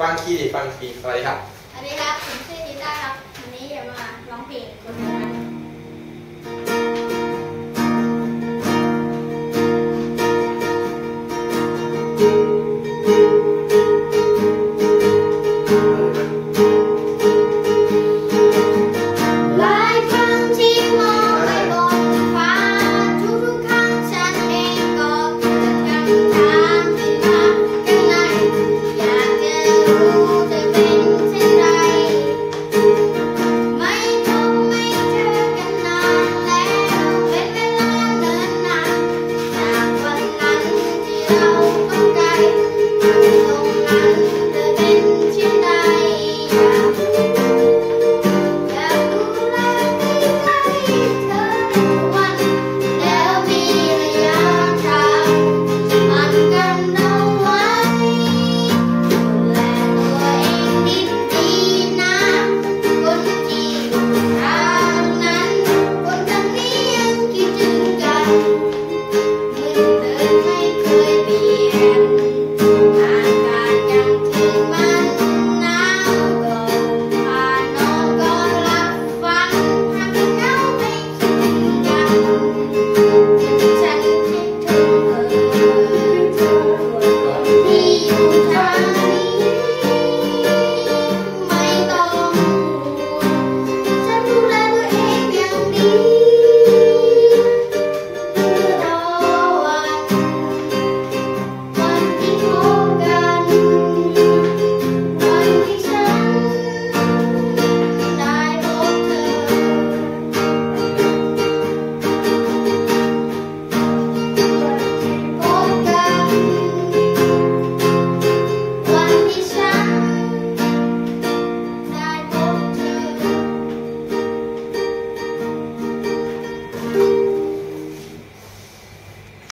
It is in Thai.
ฟังคีสวัสดีครับสวัสดีครับผมชื่อนิต้าครับวันนี้จะมาร้องเพลงบนสวรรค์